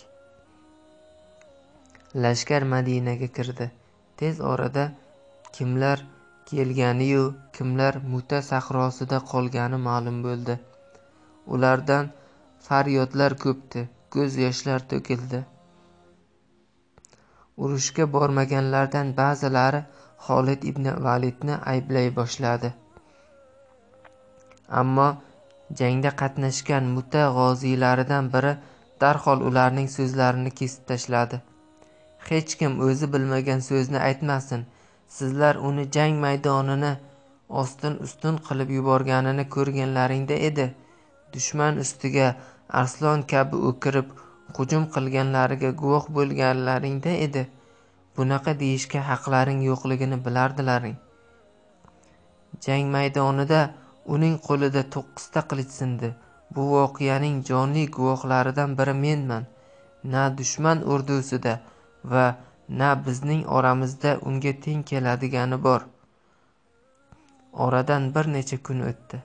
Lashkar Madinaga kirdi. Tez orada kimlar kelganiyu kimlar Mu'ta sahrosida qolgani ma'lum bo'ldi. Ulardan faryodlar ko'pdi, ko'z yoshlar to'kildi. Urushga bormaganlardan ba'zilari Khalid ibn Validni ayblay boshladi. Ammo jangda qatnashgan Mu'ta g'ozilaridan biri darhol ularning so'zlarini kesib tashladi. Hech kim o'zi bilmagan so'zni aytmasin. Sizlar uni jang maydonini ostin-ustun qilib yuborganini ko'rganlaringda edi. Dushman ustiga arslon kabi o'kirib hujum qilganlariga guvoh bo'lganlaringda edi. Bunaqa deyishga haqlaring yo'qligini bilardilaring. Jang maydonida uning qo'lida to'qqizta qilich sindi. Bu voqeaning jonli guvohlaridan biri menman. Na dushman urdusida va na bizning oramizda unga teng keladigani bor. Oradan bir necha kun o'tdi.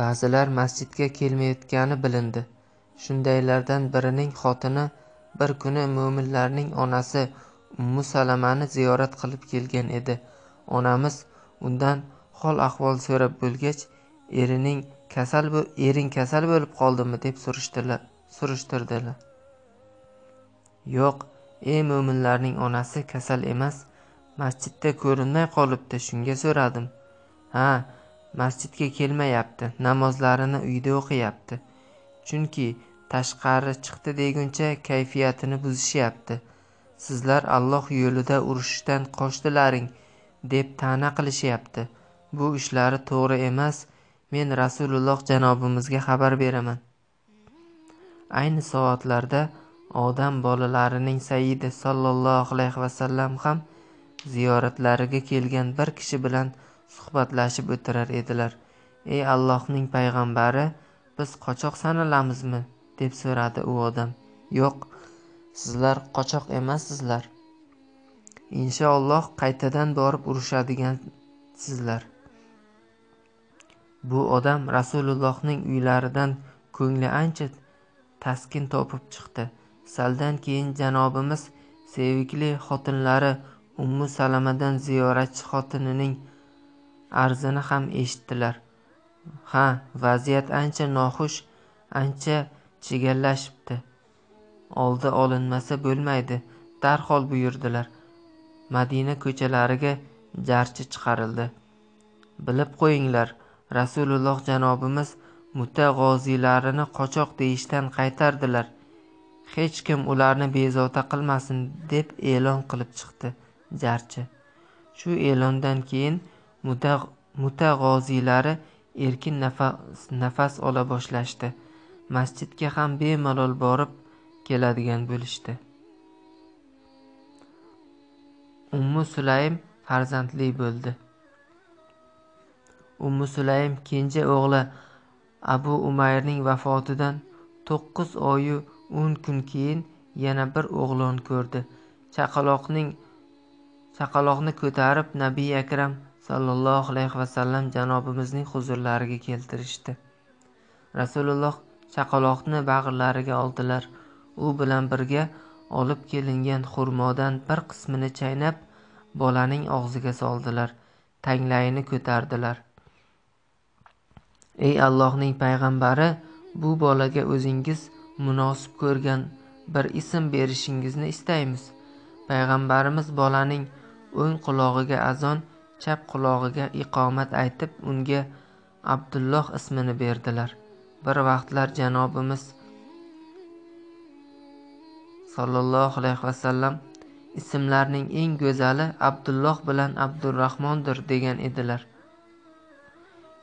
Ba'zilar masjidga kelmayotgani bilindi. Shundaylardan birining xotini bir kuni mo'minlarning onasi Ummu Salamani ziyorat qilib kelgan edi. Onamiz undan hol ahvol so'rab bo'lgach, erining kasal ering kasal bo'lib qoldimi deb surishtirdilar. Surishtirdilar. Yo'q, ey mo'minlarning onasi, kasal emas, masjidda ko'rinmay qolibdi, shunga so'radim. Ha, masjidga kelmayapti, namozlarini uyda o'qiyapti. Chunki tashqari chiqdi deguncha kayfiyatini buzishyapti. Sizlar Alloh yo'lida urushdan qochdilaring deb ta'na qilishyapti. Bu ishlari to'g'ri emas. Men Rasululloh janobimizga xabar beraman. Ayni soatlarda odam bolalarining sayyidi sallallohu alayhi va sallam ham ziyoratlariga kelgan bir kishi bilan suhbatlashib o'tirar edilar. Ey Allohning payg'ambari, biz qochoq sanalamizmi? Deb so'radi u odam. Yo'q, sizlar qochoq emassizlar. Inshaalloh qaytadan borib urushadigan sizlar. Bu odam Rasulullohning uylaridan ko'ngli ancha taskin topib chiqdi. Saldan keyin janobimiz sevikli xotinlari Ummu Salamadan ziyoratchi xotinining arzini ham eshitdilar. Ha, vaziyat ancha noxush, ancha chigallashibdi. Oldi olinmasa bo'lmaydi, darhol buyurdilar. Madina ko'chalariga jarchi chiqarildi. Bilib qo'yinglar, Rasululloh janobimiz Mu'ta g'ozilarini qochoq deyishdan qaytardilar. Hech kim ularni bezovta qilmasin deb e'lon qilib chiqdi jarchi. Shu e'londan keyin Mu'ta g'ozilari erkin nafas, nafas ola boshlashdi. Masjidga ham bemalol borib keladigan bo'lishdi. Ummu Sulaym farzandli bo'ldi. Ummu Sulaym kenja o'g'li Abu Umayrning vafotidan to'qqiz oyu o'n kun keyin yana bir o'g'lon ko'rdi. Chaqaloqning chaqaloqni ko'tarib Nabiy akram sallallohu alayhi va sallam janobimizning huzurlariga keltirishdi. Rasululloh chaqaloqni bag'rlariga oldilar. U bilan birga olib kelingan xurmodan bir qismini chaynab bolaning og'ziga soldilar. Tanglayini ko'tardilar. Ey Allohning payg'ambari, bu bolaga o'zingiz munosib ko'rgan bir ism berishingizni istaymiz. Payg'ambarimiz bolaning o'ng qulog'iga azon, chap qulog'iga iqomat aytib, unga Abdulloh ismini berdilar. Bir vaqtlar janobimiz sallallohu alayhi va sallam ismlarning eng go'zali Abdulloh bilan Abdurrahmondir degan edilar.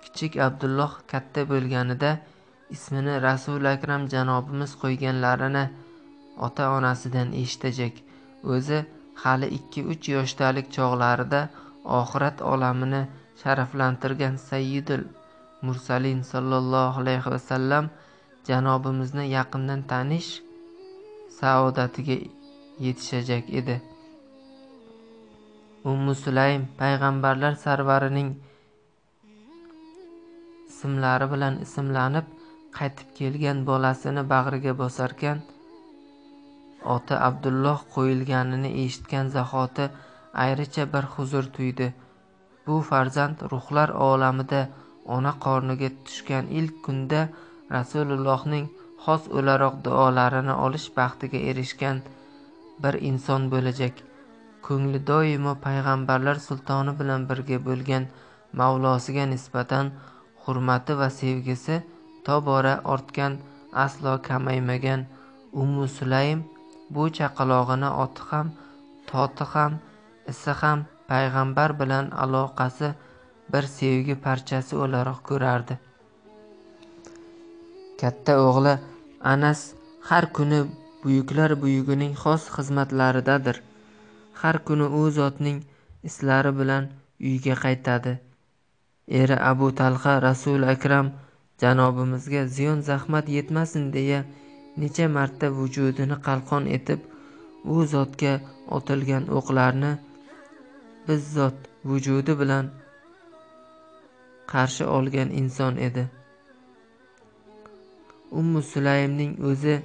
Kichik Abdulloh katta bo'lganida ismini Rasul Akram Janobimiz qo'yganlarini ota-onasidan eshitacak. O'zi hali ikki uch yoshdalik chog'larida oxirat olamini sharaflantirgan Sayyidul Mursalin sallallohu alayhi va sallam Janobimizni yaqindan tanish saodatiga yetishajak edi. Ummu Sulaym payg'ambarlar sarvarining ismlari bilan ismlanib qaytib kelgan bolasini bag'riga bosarkan ota Abdulloh qo'yilganini eshitgan zahoti ayricha bir huzur tuydi. Bu farzand ruhlar olamida ona qorniga tushgan ilk kunda Rasulullohning xos o'laroq duolarini olish baxtiga erishgan bir inson bo'lajak. Ko'ngli doimo payg'ambarlar sultoni bilan birga bo'lgan Mavlosiga nisbatan hurmati va sevgisi tobora ortgan, aslo kamaymagan Ummu Sulaym bu chaqalog'ini oti ham, toti ham, isi ham payg'ambar bilan aloqasi bir sevgi parchasi o'laroq ko'rardi. Katta o'g'li Anas har kuni buyuklar buyugining xos xizmatlaridadir. Har kuni u zotning islari bilan uyga qaytadi. Eri Abu Talha Rasul Akram Janobimizga ziyon zahmat yetmasin deya necha marta vujudini qalqon etib u zotga otilgan o'qlarni biz zot vujudi bilan qarshi olgan inson edi. Ummu Sulaymning o'zi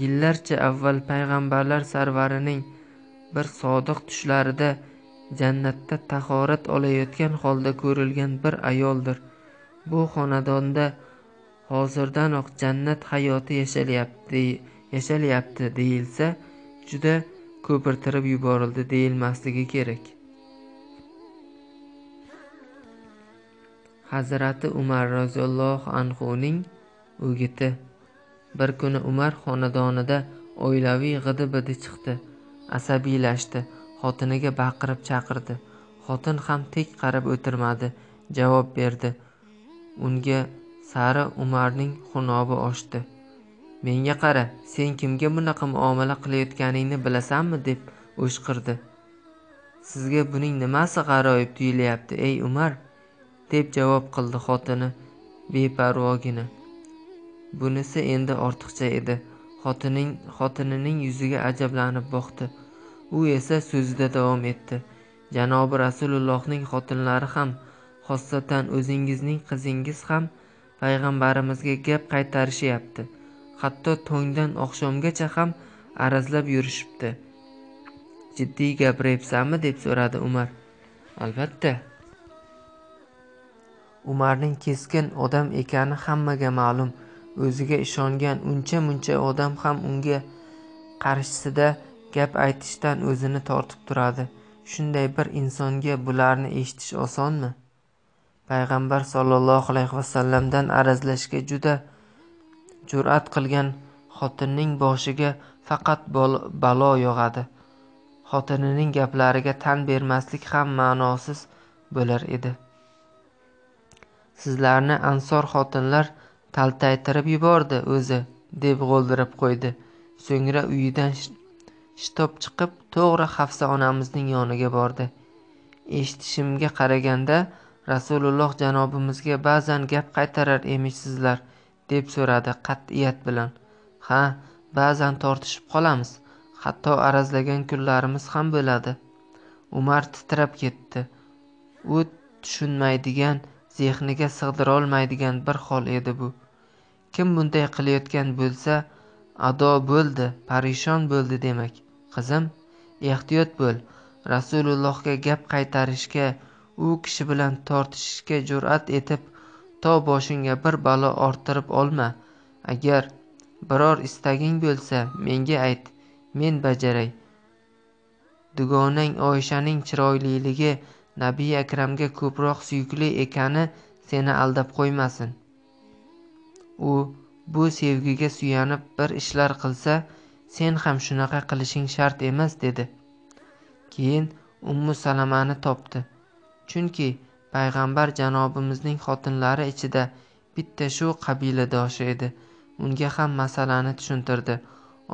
yillarcha avval payg'ambarlar sarvarining bir sodiq tushlarida jannatda tahorat olayotgan holda ko'rilgan bir ayoldir. Bu xonadonda hozirdanoq jannat hayoti yashalyapti, yashalyapti deyilsa, juda ko'pirtirib yuborildi deyilmasligi kerak. Hazrati Umar roziyallohu anhu ning o'giti. Bir kuni Umar xonadonida oilaviy g'idi-bidi chiqdi, asabiylashdi, xotiniga baqirib chaqirdi. Xotin ham tek qarab o'tirmadi, javob berdi. Unga sari Umarning xunobi oshdi. "Menga qara, sen kimga bunaqa muomala qilayotganingni bilasanmi?" deb o'shqirdi. "Sizga buning nimasi g'aroyib tuyulyapti, ey Umar?" deb javob qildi xotini beparvogina. Bunisi endi ortiqcha edi. Xotining xotinining yuziga ajablanib boqdi. U esa so'zida davom etdi. "Janobi Rasulullohning xotinlari ham, xossatan o'zingizning qizingiz ham payg'ambarimizga gap qaytarishyapti. Hatto tongdan oqshomgacha ham arazlab yurishibdi. Jiddiy gapiryapsanmi?" deb so'radi Umar. "Albatta." Umarning keskin odam ekani hammaga ma'lum. O'ziga ishongan uncha-muncha odam ham unga qarshisida gap aytishdan o'zini tortib turadi. Shunday bir insonga bularni eshitish osonmi? Payg'ambar sollallohu alayhi va sallamdan arazlashga juda jur'at qilgan xotinning boshiga faqat balo yog'adi. Xotinining gaplariga tan bermaslik ham ma'nosiz bo'lar edi. "Sizlarni ansor xotinlar taltaytirib yubordi o'zi" deb g'oldirib qo'ydi. So'ngra uyidan shitob chiqib to'g'ri Hafsa onamizning yoniga bordi. "Eshitishimga qaraganda Rasululloh janobimizga ba'zan gap qaytarar emishsizlar" deb so'radi qat'iyat bilan. "Ha, ba'zan tortishib qolamiz, hatto arazlagan kunlarimiz ham bo'ladi." Umar titrab ketdi. U tushunmaydigan, zehniga sig'dira olmaydigan bir hol edi bu. Kim bunday qilayotgan bo'lsa, ado bo'ldi, parishon bo'ldi demak. "Qizim, ehtiyot bo'l. Rasulullohga gap qaytarishga, u kishi bilan tortishishga jur'at etib, to boshingga bir balo orttirib olma. Agar biror istaging bo'lsa, menga ayt, men bajaray." Dugonang Oishaning chiroyliligi, Nabiy Akramga ko'proq suyukli ekani seni aldab qo'ymasin. U bu sevgiga suyanib bir ishlar qilsa, sen ham shunaqa qilishing shart emas, dedi. Keyin Ummu Salamani topdi. Chunki payg'ambar janobimizning xotinlari ichida bitta shu qabiladoshi edi. Unga ham masalani tushuntirdi,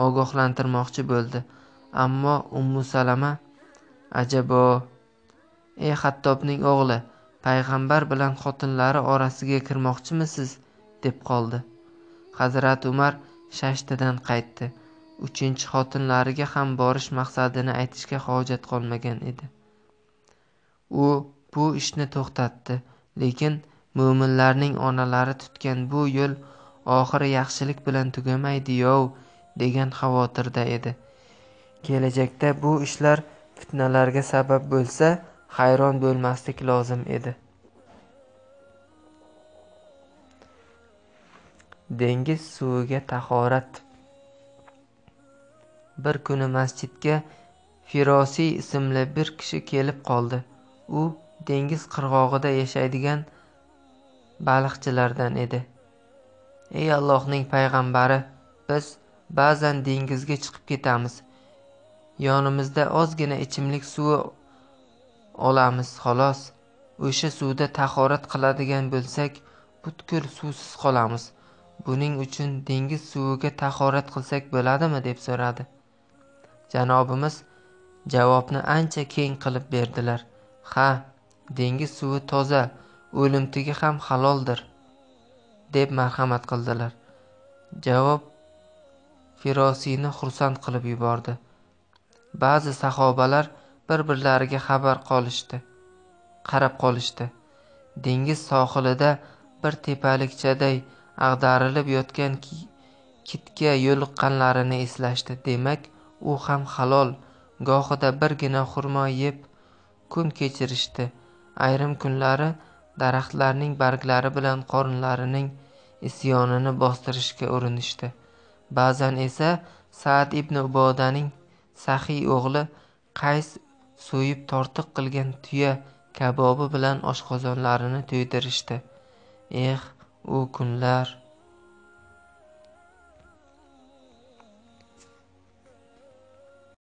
ogohlantirmoqchi bo'ldi. Ammo Ummu Salama, ajabo, ey Hattobning o'g'li, payg'ambar bilan xotinlari orasiga kirmoqchimisiz, deb qoldi. Hazrat Umar shashtidan qaytdi. Uchinchi xotinlariga ham borish maqsadini aytishga hojat qolmagan edi. U bu ishni to'xtatdi, lekin mu'minlarning onalari tutgan bu yo'l oxiri yaxshilik bilan tugamaydi-yov degan xavotirda edi. Kelajakda bu ishlar fitnalarga sabab bo'lsa, hayron bo'lmaslik lozim edi. Dengiz suviga tahorat. Bir kuni masjidga Firosi ismli bir kishi kelib qoldi. U dengiz qirg'og'ida yashaydigan baliqchilardan edi. Ey Allohning payg'ambari, biz ba'zan dengizga chiqib ketamiz. Yonimizda ozgina ichimlik suvi olamiz, xolos. O'sha suvda tahorat qiladigan bo'lsak, butkul suvsiz qolamiz. Buning uchun dengiz suviga tahorat qilsak bo'ladimi, deb so'radi. Janobimiz javobni ancha keng qilib berdilar. Ha, dengiz suvi toza, o'limtigi ham haloldir, deb marhamat qildilar. Javob Firosini xursand qilib yubordi. Ba'zi sahobalar bir-birlariga xabar qolishdi, qarab qolishdi. Dengiz sohilida bir tepalikchaday ag'darilib yotgan kitga yo'liqqanlarini eslashdi. Demak, u ham halol, gohida birgina xurmo yeb kun kechirishdi. Ayrim kunlari daraxtlarning barglari bilan qornlarining isyonini bostirishga urinishdi. Ba'zan esa Sa'd ibn Ubadaning saxiy o'g'li Qays so'yib tortiq qilgan tuya kabobi bilan oshqozonlarini to'ydirishdi. Eh, u kunlar.